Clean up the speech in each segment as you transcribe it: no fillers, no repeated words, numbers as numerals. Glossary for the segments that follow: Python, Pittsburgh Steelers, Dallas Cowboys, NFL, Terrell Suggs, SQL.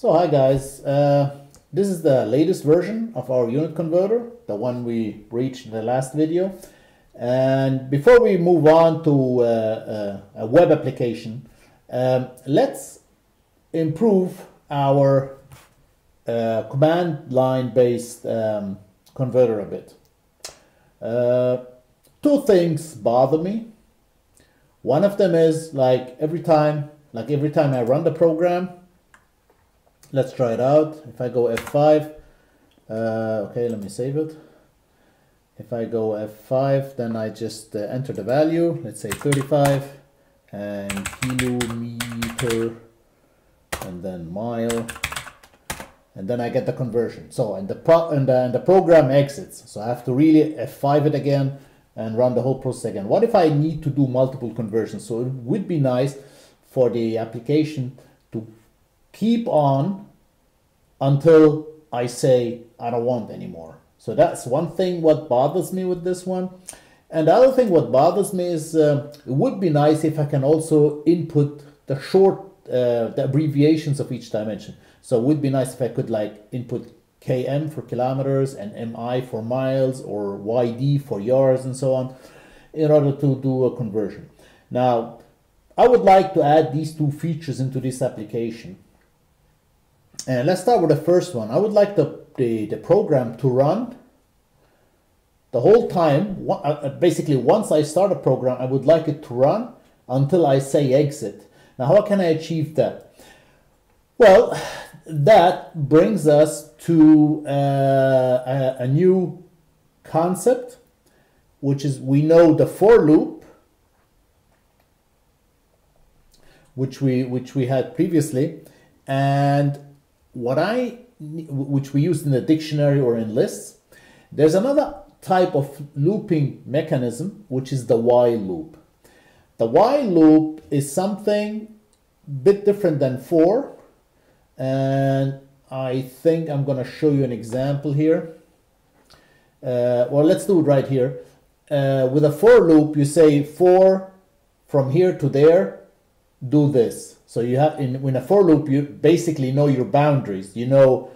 So hi guys, this is the latest version of our unit converter, the one we reached in the last video. And before we move on to a web application, let's improve our command line based converter a bit. Two things bother me. One of them is like every time I run the program. Let's try it out. If I go F5, okay, let me save it. If I go F5, then I just enter the value, let's say 35 and kilometer and then mile, and then I get the conversion. So and the program exits. So I have to really F5 it again and run the whole process again. What if I need to do multiple conversions? So it would be nice for the application to keep on until I say I don't want anymore. So that's one thing what bothers me with this one. And the other thing what bothers me is it would be nice if I can also input the short, the abbreviations of each dimension. So it would be nice if I could like input km for kilometers and mi for miles or yd for yards and so on in order to do a conversion. Now, I would like to add these two features into this application. And let's start with the first one. I would like the program to run the whole time. Basically, once I start a program, I would like it to run until I say exit. Now, how can I achieve that? Well, that brings us to a new concept, which is we know the for loop, which we had previously, and which we used in the dictionary or in lists. There's another type of looping mechanism, which is the while loop. The while loop is something a bit different than for, and I think I'm going to show you an example here. Well, let's do it right here. With a for loop, you say for from here to there, do this. So you have in a for loop, you basically know your boundaries. You know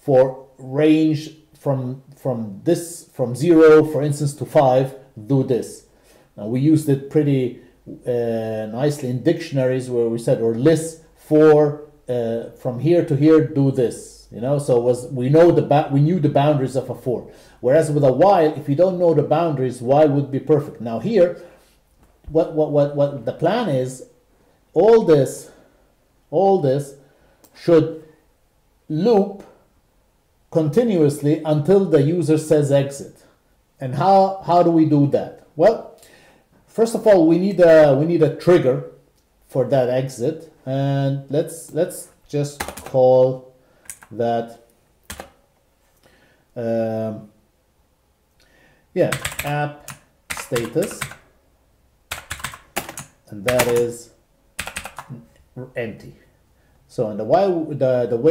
for range from 0, for instance, to 5, do this. Now we used it pretty nicely in dictionaries where we said or lists for from here to here, do this. You know, so it was we knew the boundaries of a for. Whereas with a while, if you don't know the boundaries, while would be perfect. Now here, what the plan is. All this should loop continuously until the user says exit. And how do we do that? Well, first of all, we need a trigger for that exit, and let's just call that app status, and that is empty. So and the way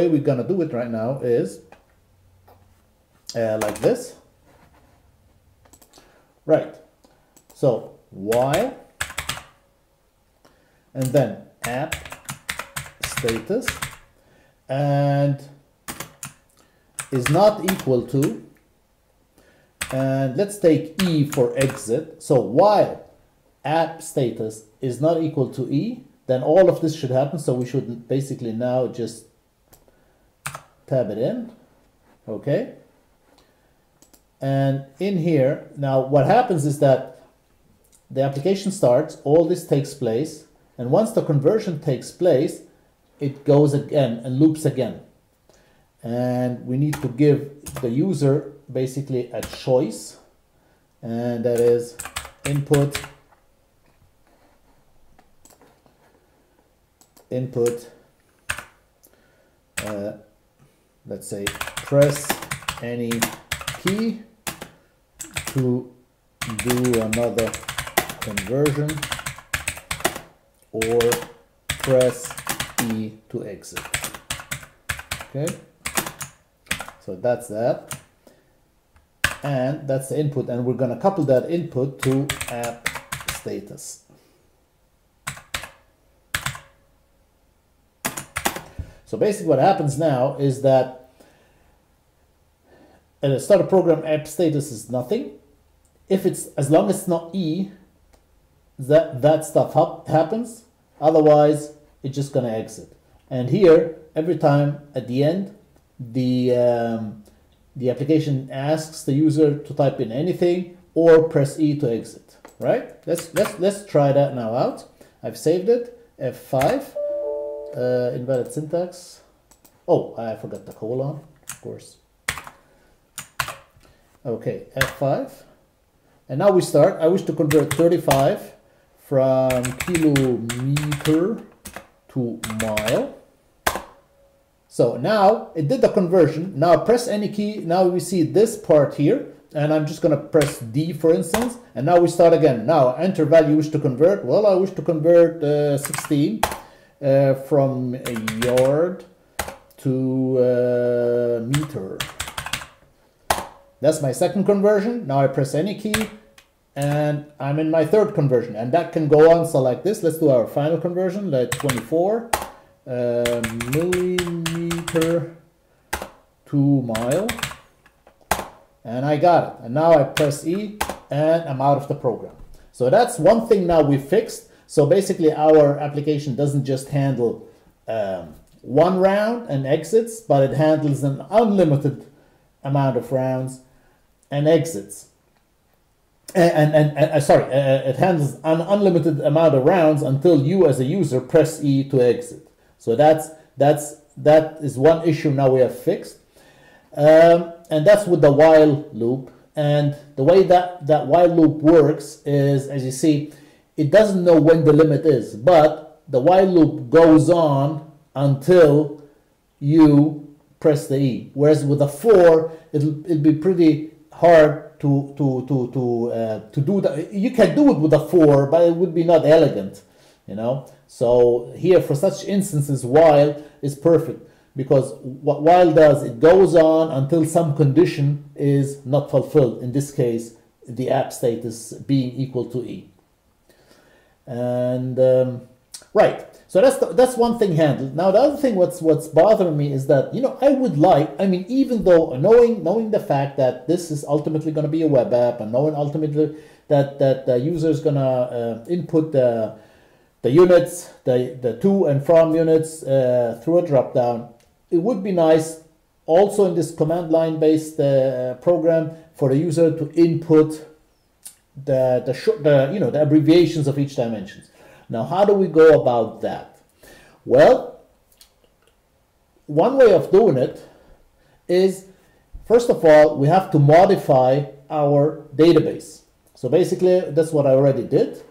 we're gonna do it right now is like this, right? So while and then app status and is not equal to, and let's take E for exit. So while app status is not equal to E, then all of this should happen. So we should basically now just tab it in, okay? And in here, now what happens is that the application starts, all this takes place, and once the conversion takes place, it goes again and loops again. And we need to give the user basically a choice, and that is input, let's say press any key to do another conversion, or press E to exit. Okay, so that's that, and that's the input, and we're going to couple that input to app status. So basically what happens now is that at the start of program, app status is nothing. If it's, as long as it's not E, that stuff happens. Otherwise, it's just gonna exit. And here, every time at the end, the application asks the user to type in anything or press E to exit. Right? Let's try that now out. I've saved it. F5. Invalid syntax. Oh, I forgot the colon, of course. Okay, F5. And now we start. I wish to convert 35 from kilometer to mile. So now it did the conversion. Now press any key. Now we see this part here. And I'm just going to press D, for instance. And now we start again. Now enter value wish to convert. Well, I wish to convert 16 from a yard to meter. That's my second conversion. Now I press any key and I'm in my third conversion, and that can go on. So like this, let's do our final conversion, like 24 millimeter to mile. And I got it. And now I press E and I'm out of the program. So that's one thing now we fixed. So basically our application doesn't just handle one round and exits, but it handles an unlimited amount of rounds and exits. It handles an unlimited amount of rounds until you as a user press E to exit. So that is one issue now we have fixed. And that's with the while loop. And the way that while loop works is, as you see, it doesn't know when the limit is, but the while loop goes on until you press the E. Whereas with a for, it'll be pretty hard to do that. You can do it with a for, but it would be not elegant, you know. So here, for such instances, while is perfect. Because what while does, it goes on until some condition is not fulfilled. In this case, the app status being equal to E. And right, so that's one thing handled. Now the other thing what's bothering me is that, you know, I would like, I mean, even though knowing the fact that this is ultimately going to be a web app, and knowing ultimately that the user is going to input the units, the to and from units through a drop-down. It would be nice also in this command line based program for the user to input the abbreviations of each dimensions. Now, how do we go about that? Well, one way of doing it is, first of all, we have to modify our database. So basically, that's what I already did.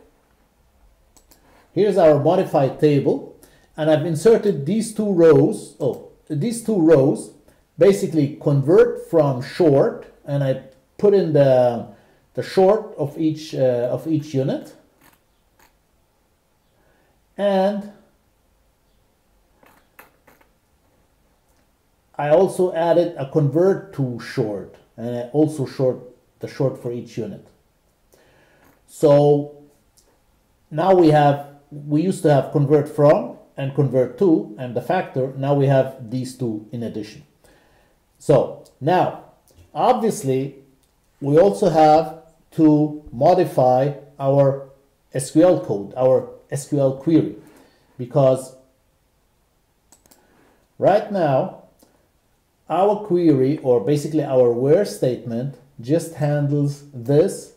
Here's our modified table, and I've inserted these two rows. Oh, these two rows basically convert from short, and I put in the short of each unit, and I also added a convert to short, and I also short the short for each unit. So now we have. We used to have convert from and convert to and the factor. Now we have these two in addition. So now, obviously, we also have to modify our SQL code, our SQL query, because right now, our query, or basically our where statement, just handles this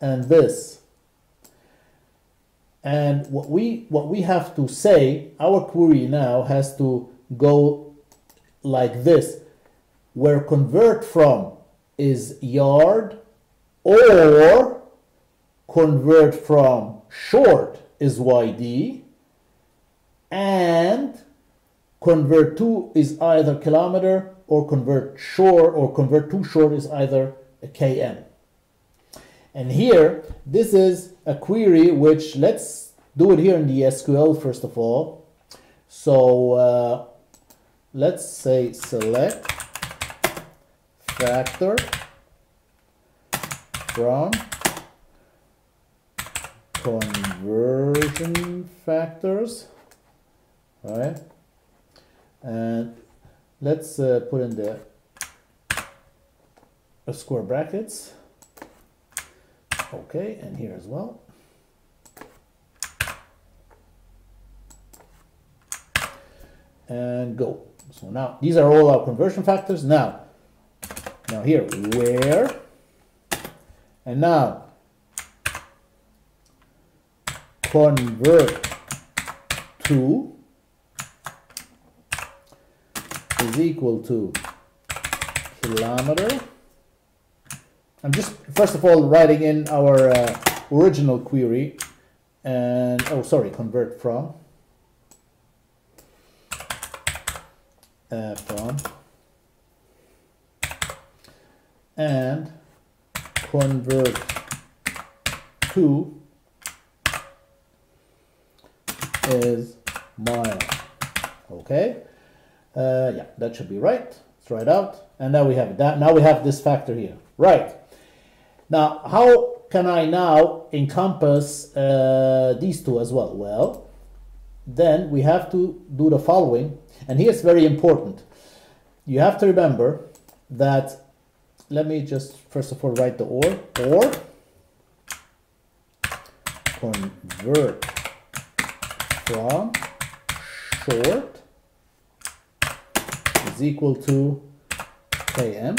and this. And what we have to say, our query now has to go like this, where convert from is yard, or convert from short is YD, and convert to is either kilometer, or convert to short is either a km. And here, this is a query which, let's do it here in the SQL first of all. So let's say select factor from conversion factors, right? And let's put in the square brackets. Okay, and here as well. And go. So now these are all our conversion factors. Now here, where, and now convert to is equal to kilometer. I'm just first of all writing in our original query, and convert from and convert to is mile. Okay, yeah, that should be right. Let's try it out, and now we have that. Now we have this factor here, right? Now, how can I now encompass these two as well? Well, then we have to do the following, and here's very important. You have to remember that. Let me just first of all write the or convert from short is equal to km,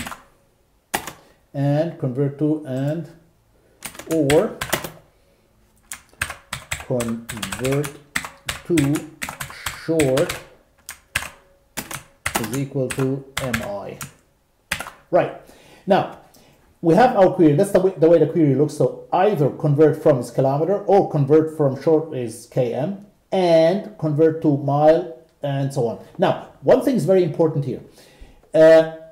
and convert to and or convert to short is equal to mi. Right. Now, we have our query. That's the way the query looks. So either convert from is kilometer, or convert from short is km, and convert to mile, and so on. Now, one thing is very important here.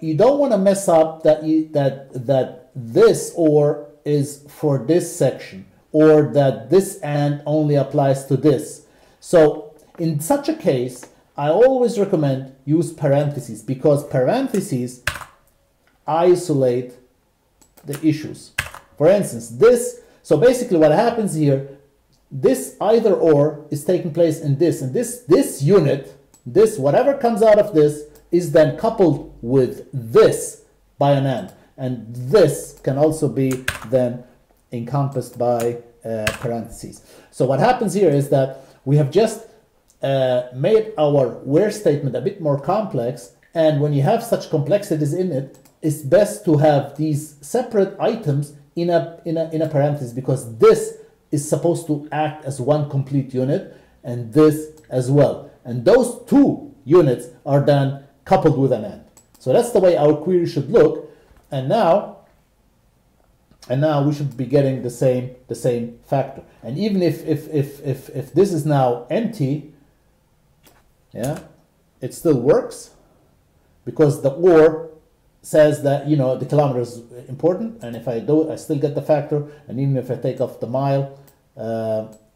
You don't want to mess up that this or is for this section, or that this and only applies to this. So in such a case, I always recommend use parentheses, because parentheses isolate the issues. For instance, this, so basically what happens here, this either or is taking place in this, and this unit, this whatever comes out of this is then coupled with this by an and this can also be then encompassed by parentheses. So what happens here is that we have just made our where statement a bit more complex, and when you have such complexities in it, it's best to have these separate items in a parenthesis, because this is supposed to act as one complete unit, and this as well. And those two units are then coupled with an and. So that's the way our query should look. And now we should be getting the same factor. And even if this is now empty, yeah, it still works, because the or says that, you know, the kilometer is important, and if I do, I still get the factor. And even if I take off the mile,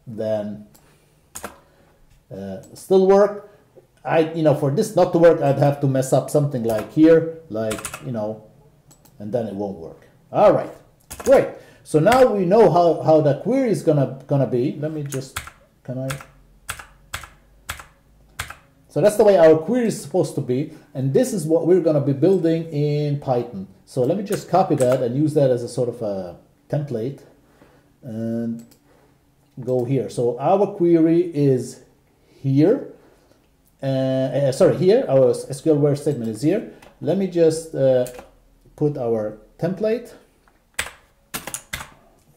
then still work. You know, for this not to work, I'd have to mess up something like here, like, you know, and then it won't work. All right, great. So now we know how the query is gonna be. Let me just, So that's the way our query is supposed to be, and this is what we're going to be building in Python. So let me just copy that and use that as a sort of a template and go here. So our query is here. Sorry, here. Our SQL where statement is here. Let me just put our template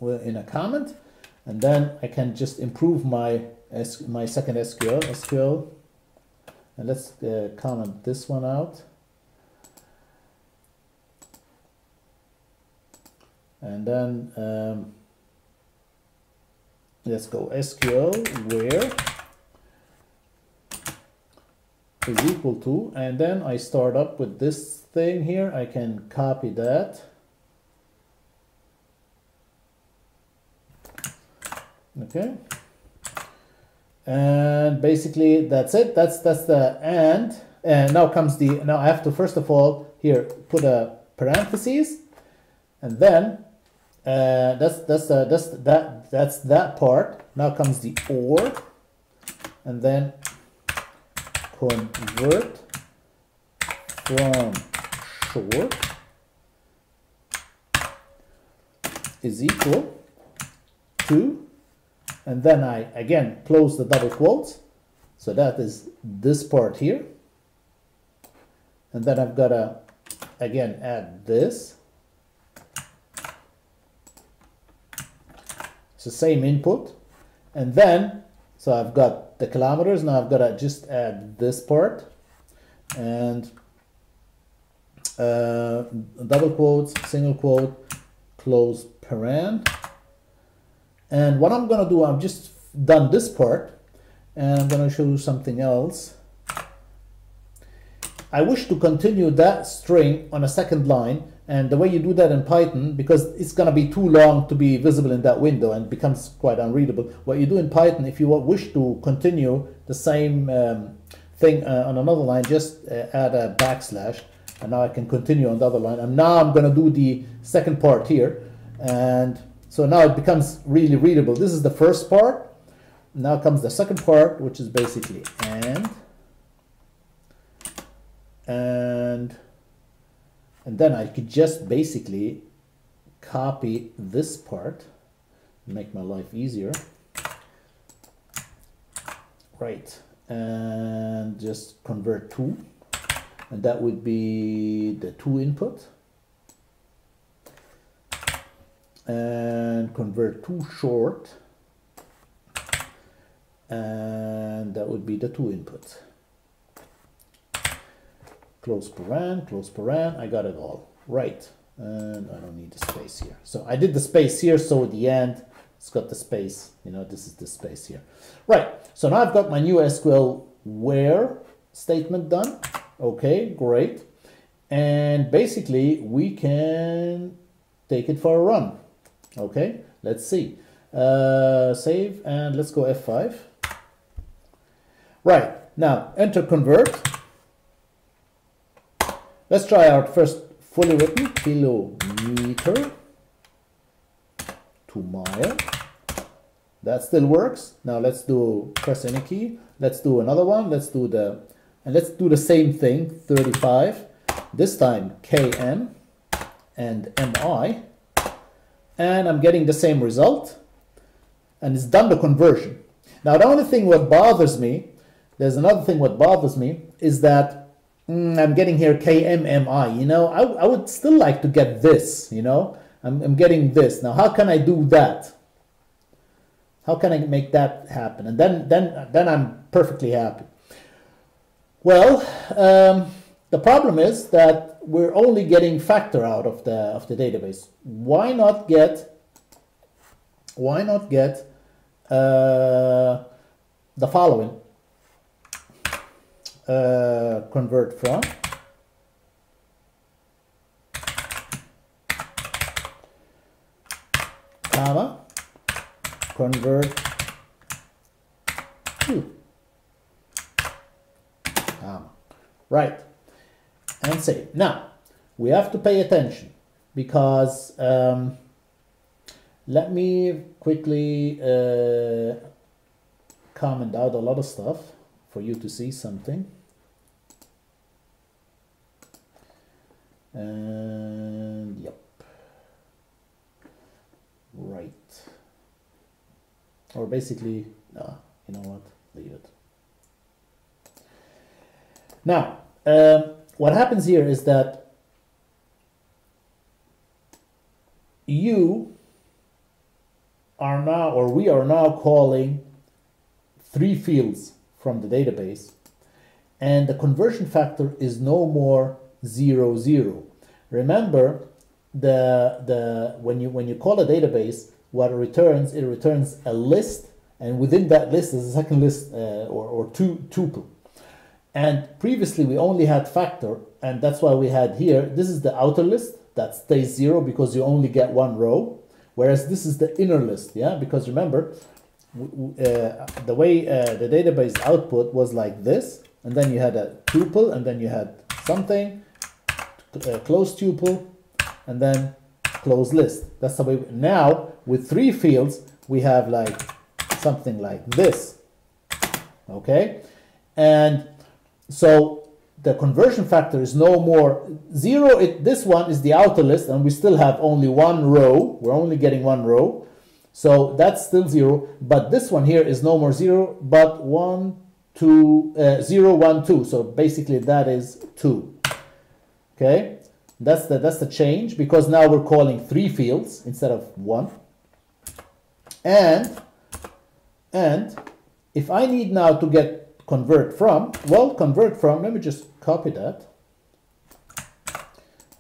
in a comment, and then I can just improve my second SQL. And let's comment this one out, and then let's go SQL where is equal to, and then I start up with this thing here. I can copy that, okay. And basically that's it. That's the and now comes the I have to first of all here put a parentheses, and then that's that part. Now comes the or, and then convert from short is equal to, and then I again close the double quotes, so that is this part here, and then I've got to again add this. It's the same input, and then so I've got the kilometers. Now I've got to just add this part and double quotes, single quote, close paren. And what I'm going to do, I've just done this part, and I'm going to show you something else. I wish to continue that string on a second line, and the way you do that in Python, because it's going to be too long to be visible in that window and becomes quite unreadable. What you do in Python, if you wish to continue the same thing on another line, just add a backslash, and now I can continue on the other line. And now I'm going to do the second part here, and so now it becomes really readable. This is the first part. Now comes the second part, which is basically and then I could just basically copy this part, make my life easier, right, and just convert to, and that would be the to input, and convert to short, and that would be the to input. Close paren, I got it all. Right, and I don't need the space here. So I did the space here, so at the end, it's got the space, you know, this is the space here. Right, so now I've got my new SQL where statement done. Okay, great. And basically, we can take it for a run. Okay, let's see. Save, and let's go F5. Right, now enter convert. Let's try out first fully written, kilometer to mile. That still works. Now let's do press any key. Let's do another one. Let's do the same thing, 35. This time km and mi. And I'm getting the same result. And it's done the conversion. Now the only thing what bothers me, there's another thing what bothers me, is that I'm getting here KMMI, you know, I would still like to get this, you know, I'm getting this. Now, how can I do that? How can I make that happen? And then I'm perfectly happy. Well, the problem is that we're only getting factor out of the database. Why not get the following? Convert from, comma, convert to, comma, right, and save. Now, we have to pay attention because, let me quickly comment out a lot of stuff for you to see something. And yep, right, or basically no, you know what, leave it. Now what happens here is that you are now, or we are now calling three fields from the database, and the conversion factor is no more 0, 0. Remember, when you call a database, what it returns a list, and within that list is a second list or tuple. And previously we only had factor, and that's why we had here. This is the outer list that stays 0 because you only get one row, whereas this is the inner list, yeah. Because remember, the way the database output was like this, and then you had a tuple, and then you had something. Close tuple, and then close list. That's the way. Now with three fields we have like something like this, okay? And so the conversion factor is no more 0. This one is the outer list, and we still have only one row. We're only getting one row. So that's still 0. But this one here is no more 0, but 0, 1, 2. So basically that is 2. Okay, that's the change, because now we're calling 3 fields instead of 1. And if I need now to get convert from, well, convert from, let me just copy that.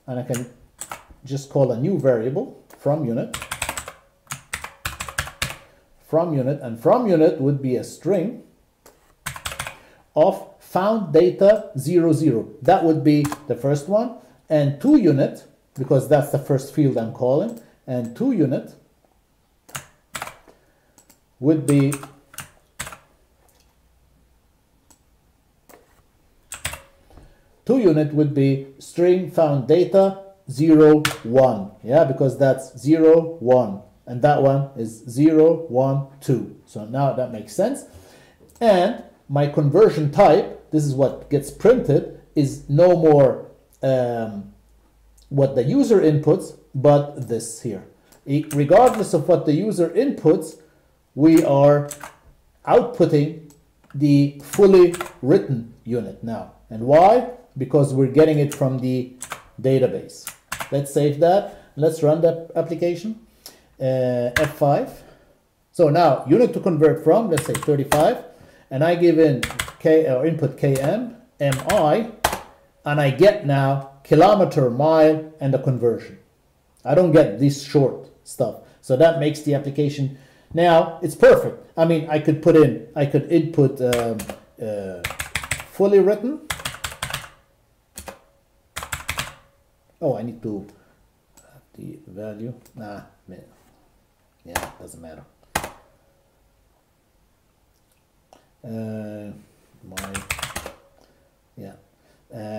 And I can just call a new variable, from unit. From unit, and from unit would be a string of found data 00. That would be the first one. And to unit, because that's the first field I'm calling, and to unit would be string found data 0 1, yeah, because that's 0 1, and that one is 0 1 2. So now that makes sense. And my conversion type, this is what gets printed, is no more what the user inputs, but this here. Regardless of what the user inputs, we are outputting the fully written unit now. And why? Because we're getting it from the database. Let's save that. Let's run that application. F5. So now unit to convert from, let's say 35, and I give in K, or input KM, MI, and I get now kilometer, mile, and the conversion. I don't get this short stuff. So that makes the application, now it's perfect. I mean, I could put in, I could input fully written. Oh, I need to add the value. Nah, man. Yeah, it doesn't matter.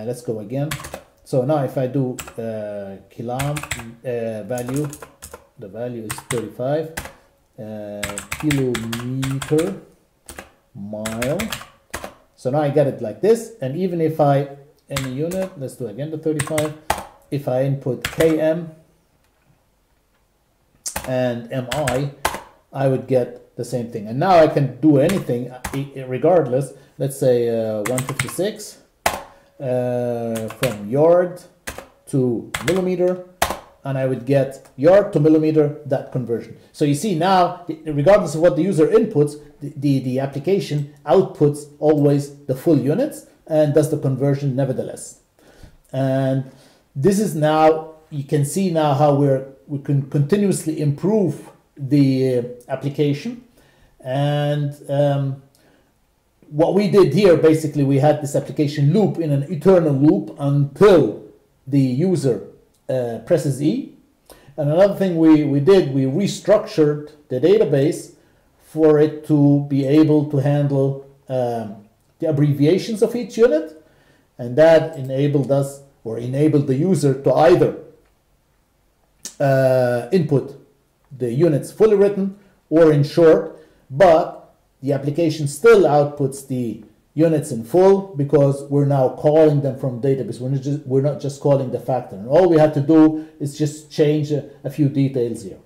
Let's go again. So now if I do value, the value is 35, kilometer, mile. So now I get it like this. And even if I, any unit, let's do again the 35. If I input km and mi, I would get the same thing. And now I can do anything regardless. Let's say 156. From yard to millimeter, and I would get yard to millimeter, that conversion. So you see now, regardless of what the user inputs, the application outputs always the full units and does the conversion nevertheless. And this is now, you can see now how we can continuously improve the application. And what we did here, basically, we had this application loop in an eternal loop until the user presses E. And another thing we did, we restructured the database for it to be able to handle the abbreviations of each unit. And that enabled us, or enabled the user, to either input the units fully written or in short, but the application still outputs the units in full, because we're now calling them from database. We're not just calling the factor. And all we have to do is just change a few details here.